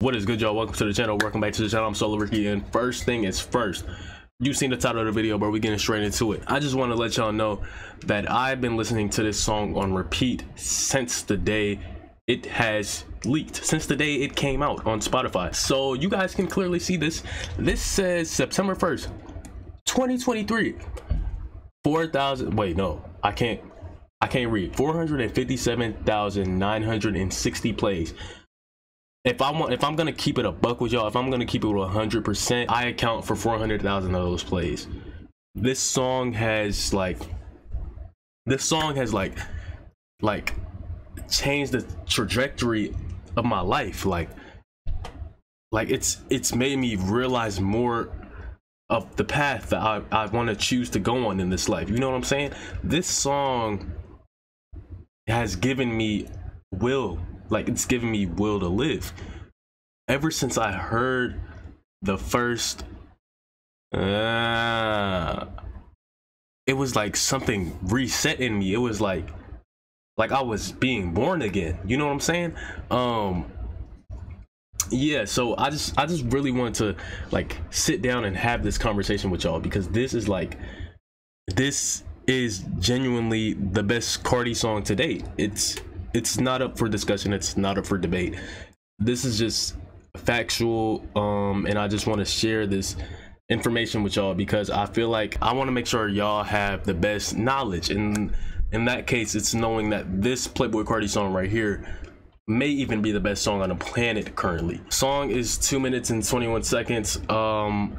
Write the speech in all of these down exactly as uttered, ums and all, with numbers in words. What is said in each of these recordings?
What is good, y'all? Welcome to the channel. Welcome back to the channel. I'm Solo Ricky, and first thing is first, you've seen the title of the video, but we're getting straight into it. I just want to let y'all know that I've been listening to this song on repeat since the day it has leaked, since the day it came out on Spotify. So you guys can clearly see this. This says September first, twenty twenty-three. four thousand, wait, no, I can't, I can't read. four hundred fifty-seven thousand nine hundred sixty plays. If I want, if I'm gonna keep it a buck with y'all, if I'm gonna keep it with one hundred percent, I account for four hundred thousand of those plays. This song has like, this song has like, like, changed the trajectory of my life. Like, like it's it's made me realize more of the path that I I want to choose to go on in this life. You know what I'm saying? This song has given me will. Like, it's given me will to live. Ever since I heard the first, uh, it was like something reset in me. It was like, like I was being born again. You know what I'm saying? Um, yeah. So I just, I just really want to like sit down and have this conversation with y'all, because this is like, this is genuinely the best Carti song to date. It's. It's not up for discussion. It's not up for debate. This is just factual, um, and I just want to share this information with y'all, because I feel like I want to make sure y'all have the best knowledge. And in that case, it's knowing that this Playboi Carti song right here may even be the best song on the planet currently. Song is two minutes and twenty-one seconds. Um,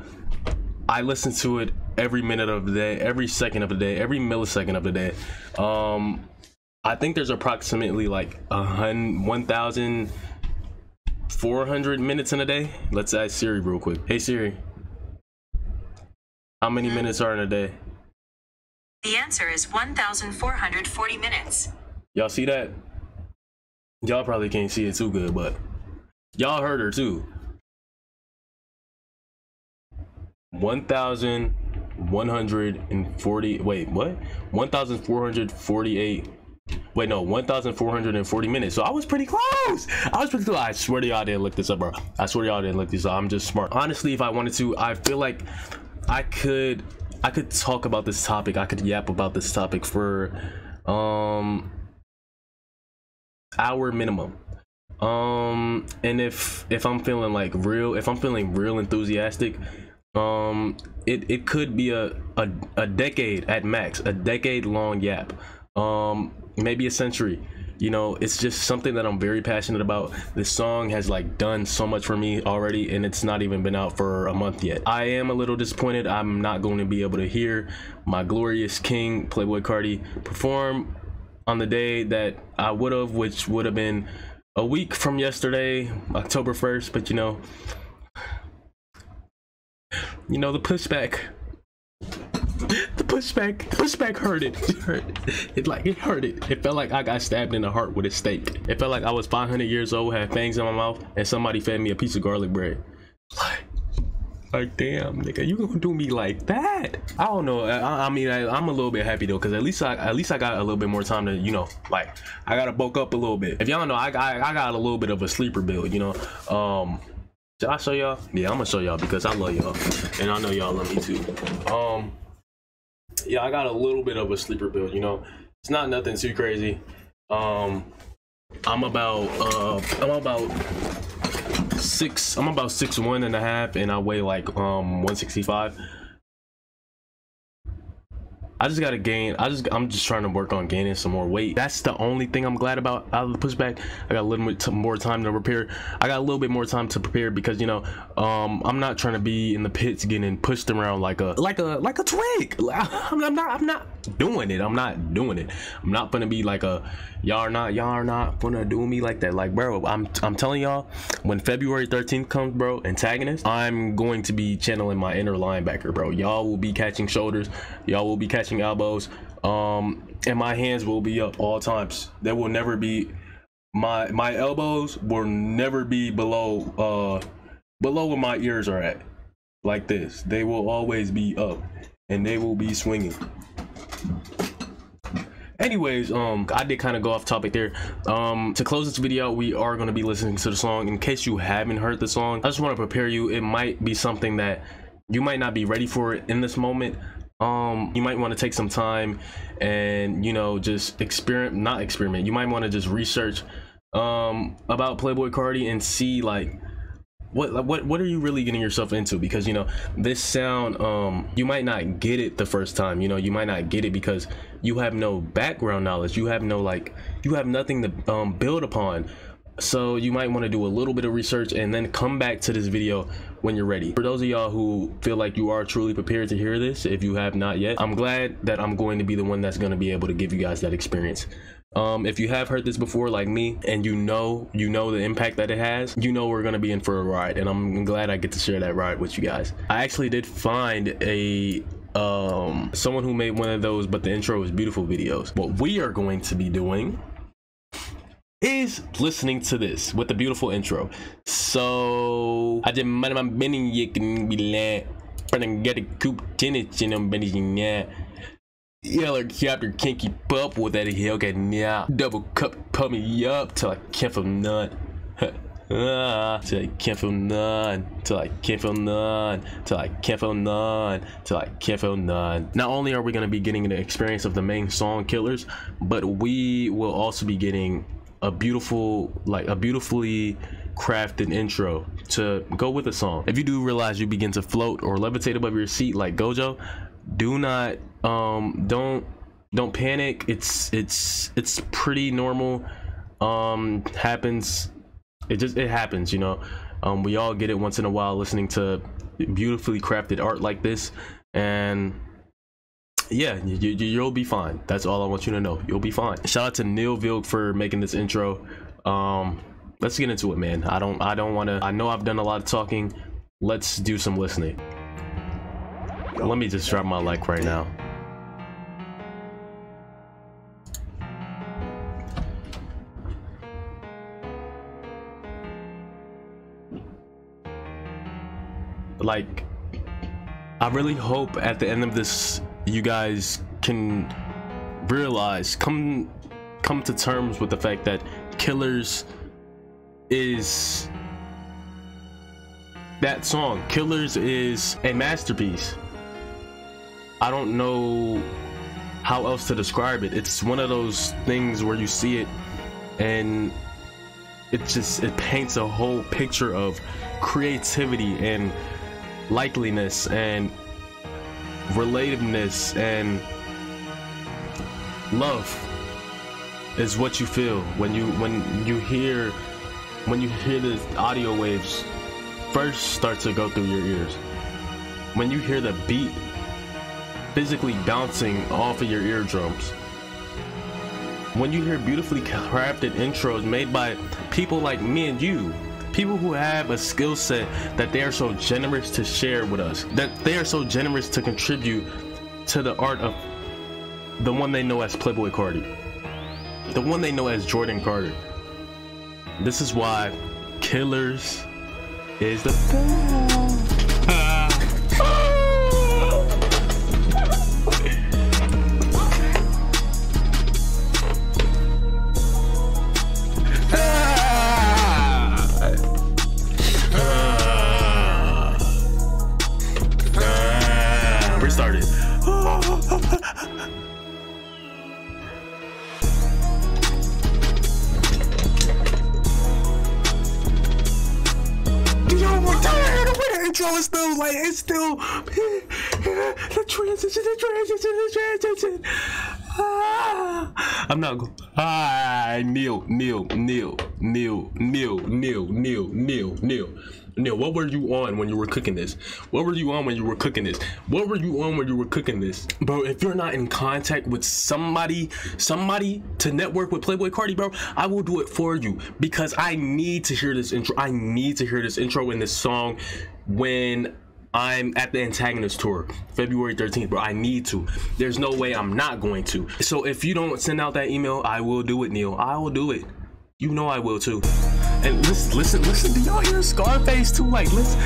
I listen to it every minute of the day, every second of the day, every millisecond of the day. Um... I think there's approximately like one thousand four hundred minutes in a day. Let's ask Siri real quick. Hey Siri, how many minutes are in a day? The answer is one thousand four hundred forty minutes. Y'all see that? Y'all probably can't see it too good, but y'all heard her too. one thousand one hundred forty, wait, what? one thousand four hundred forty-eight. Wait, no, one thousand four hundred forty minutes. So I was pretty close. I was pretty close. I swear to y'all, I didn't look this up, bro. I swear to y'all, I didn't look this up. I'm just smart. Honestly, if I wanted to, I feel like I could, I could talk about this topic. I could yap about this topic for um, hour minimum. Um, and if if I'm feeling like real, if I'm feeling real enthusiastic, um, it it could be a a, a decade at max, a decade long yap. Um, maybe a century. You know, it's just something that I'm very passionate about. This song has like done so much for me already, and it's not even been out for a month yet. I am a little disappointed I'm not going to be able to hear my glorious king Playboi Carti perform on the day that I would have, which would have been a week from yesterday, October first. But you know, you know the pushback. The pushback, the pushback hurt it. It hurt. It like it hurt it. It felt like I got stabbed in the heart with a stake. It felt like I was five hundred years old, had fangs in my mouth, and somebody fed me a piece of garlic bread. Like, like damn, nigga, you gonna do me like that? I don't know. I, I mean, I, I'm a little bit happy though, cause at least I, at least I got a little bit more time to, you know, like I gotta bulk up a little bit. If y'all know, I, I, I got a little bit of a sleeper build, you know. Um, should I show y'all? Yeah, I'm gonna show y'all, because I love y'all, and I know y'all love me too. Um. Yeah, I got a little bit of a sleeper build, you know. It's not nothing too crazy. Um, I'm about uh, I'm about six. I'm about six one and a half, and I weigh like um one sixty-five. I just gotta gain. I just I'm just trying to work on gaining some more weight. That's the only thing I'm glad about out of the pushback. I got a little bit more time to prepare. I got a little bit more time to prepare, because you know, um, I'm not trying to be in the pits getting pushed around like a like a like a twig. I'm, I'm not. I'm not doing it. I'm not doing it. I'm not gonna be like a y'all are not y'all are not gonna do me like that. Like, bro, I'm I'm telling y'all, when February thirteenth comes, bro, antagonist, I'm going to be channeling my inner linebacker, bro. Y'all will be catching shoulders. Y'all will be catching elbows, um and my hands will be up all times. There will never be my my elbows will never be below uh below where my ears are at, like this. They will always be up, and they will be swinging. Anyways, um I did kind of go off topic there. Um to close this video, we are going to be listening to the song. In case you haven't heard the song, I just want to prepare you. It might be something that you might not be ready for it in this moment. Um you might want to take some time and, you know, just experiment not experiment you might want to just research um about Playboi Carti and see like what what what are you really getting yourself into, because, you know, this sound, um you might not get it the first time. You know, you might not get it because you have no background knowledge, you have no like you have nothing to um build upon. So you might want to do a little bit of research and then come back to this video when you're ready. For those of y'all who feel like you are truly prepared to hear this, if you have not yet, I'm glad that I'm going to be the one that's going to be able to give you guys that experience. Um if you have heard this before like me, and you know you know the impact that it has, you know we're going to be in for a ride, and I'm glad I get to share that ride with you guys. I actually did find a um someone who made one of those "But the Intro Is Beautiful" videos. What we are going to be doing is listening to this with the beautiful intro. So I did my mini you can be like and get a coop tennis in them benny yeah yeah like chapter can't keep up with that hill okay now double cup pump me up till I can't feel none uh, till I can't feel none till I can't feel none till I can't feel none till I can't feel none. Not only are we going to be getting the experience of the main song Killers, but we will also be getting a beautiful like a beautifully crafted intro to go with the song. If you do realize you begin to float or levitate above your seat like Gojo, do not um don't don't panic. It's it's it's pretty normal. Um happens. It just it happens, you know. Um we all get it once in a while listening to beautifully crafted art like this, and yeah, you, you, you'll be fine. That's all I want you to know. You'll be fine. Shout out to Neil Vilk for making this intro. Um let's get into it, man. I don't i don't want to, I know I've done a lot of talking. Let's do some listening. Let me just drop my like right now. Like, I really hope at the end of this you guys can realize, come come to terms with the fact that Killers is that song. Killers is a masterpiece. I don't know how else to describe it. It's one of those things where you see it and it just it paints a whole picture of creativity and likeliness and relativeness and love is what you feel when you when you hear when you hear the audio waves first start to go through your ears, when you hear the beat physically bouncing off of your eardrums, when you hear beautifully crafted intros made by people like me and you, people who have a skill set that they are so generous to share with us, that they are so generous to contribute to the art of the one they know as Playboi Carti, the one they know as Jordan Carter. This is why Killers is the It's still like it's still the transition, the transition, the transition. Ah, I'm not going. Ah, Neil, Neil, Neil, Neil, Neil, Neil, Neil, Neil, Neil, Neil. What were you on when you were cooking this? What were you on when you were cooking this? What were you on when you were cooking this, bro? If you're not in contact with somebody, somebody to network with Playboi Carti, bro, I will do it for you, because I need to hear this intro. I need to hear this intro in this song when I'm at the Antagonist tour February thirteenth, bro. I need to. There's no way I'm not going to. So if you don't send out that email, I will do it, Neil. I will do it. You know I will too. And listen, listen, listen. Do y'all hear Scarface too? Like, listen.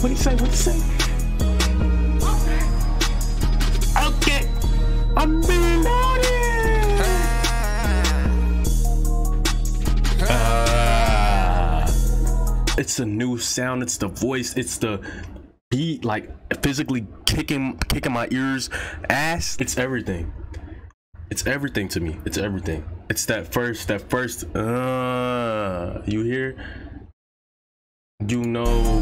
What do you say? What do you say? Okay, I'm being loaded. it's a new sound, it's the voice, it's the beat, like physically kicking kicking my ears ass. It's everything. It's everything to me. It's everything. It's that first, that first uh you hear, you know.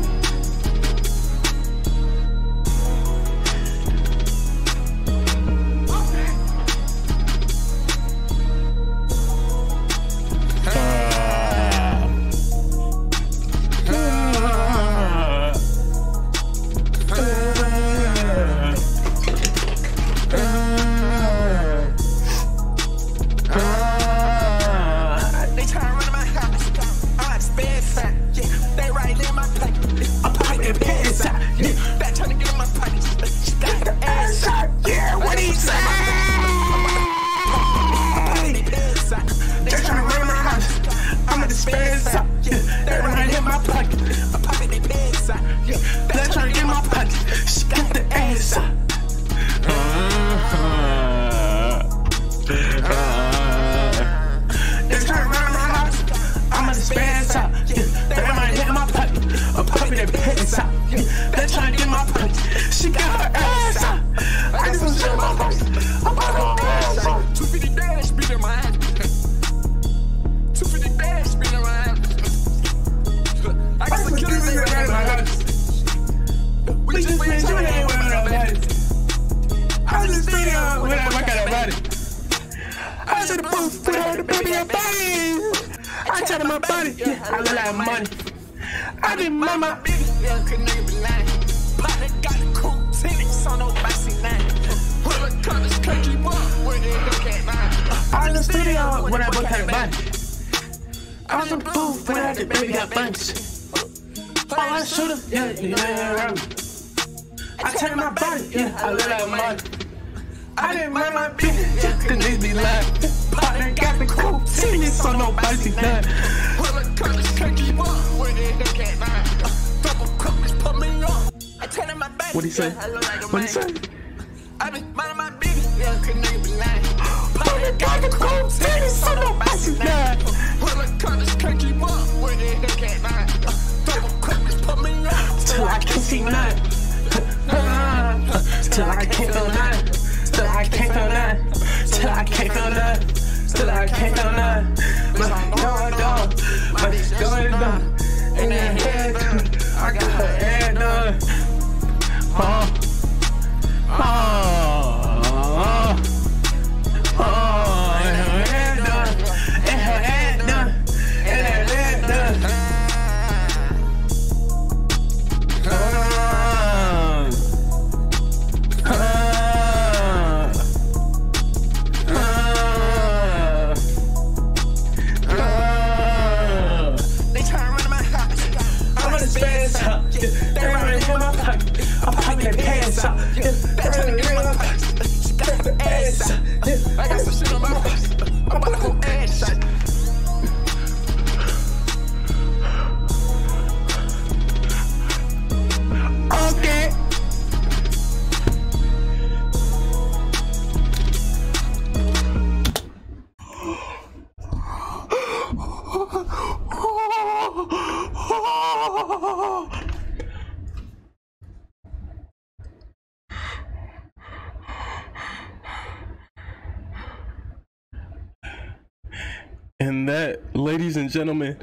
Gentlemen,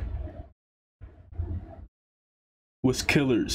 was Killers.